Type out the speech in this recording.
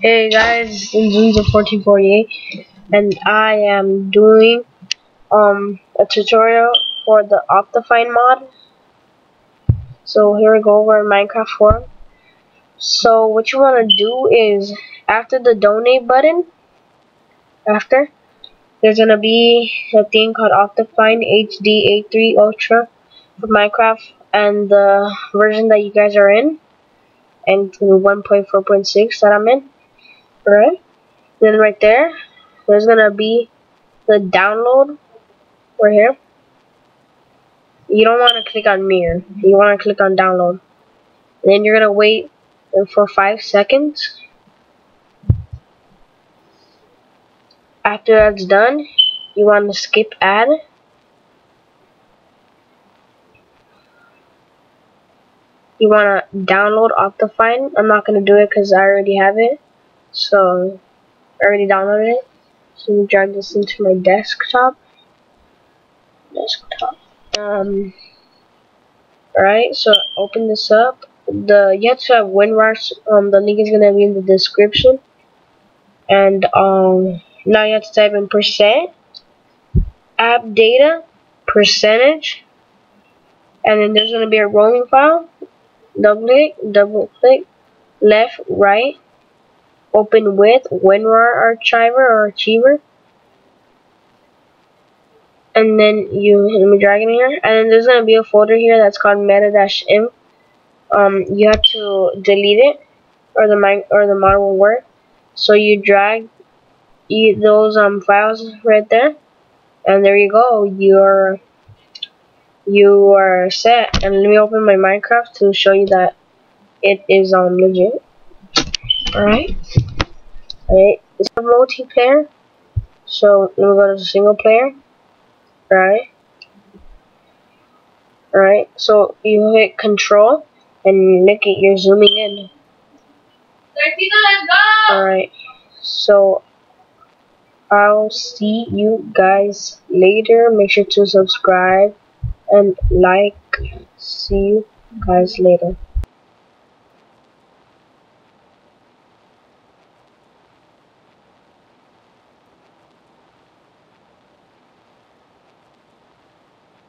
Hey guys, Inzunza1448, and I am doing a tutorial for the Optifine mod. So here we go over Minecraft forum. So what you want to do is after the donate button, there's gonna be a thing called Optifine HD 8.3 Ultra for Minecraft and the version that you guys are in, and 1.4.6 that I'm in. Right then, right there's gonna be the download right here. You don't want to click on mirror, you want to click on download. And then you're gonna wait for 5 seconds. After that's done, you want to skip ad. You want to download Optifine. I'm not gonna do it because I already have it. So I already downloaded it. So let me drag this into my desktop. Alright, so open this up. You have to have WinRAR. The link is gonna be in the description. And now you have to type in % app data %, and then there's gonna be a roaming file. Double click, left, right. Open with WinRAR archiver, and then let me drag it in here, and then there's gonna be a folder here that's called meta-m. You have to delete it, or the mod will work. So you drag those files right there, and there you go. You are set. And let me open my Minecraft to show you that it is legit. Alright, it's a multiplayer, so let me go to single player. Alright, so you hit control and look at you're zooming in. Alright, so I'll see you guys later. Make sure to subscribe and like. See you guys later.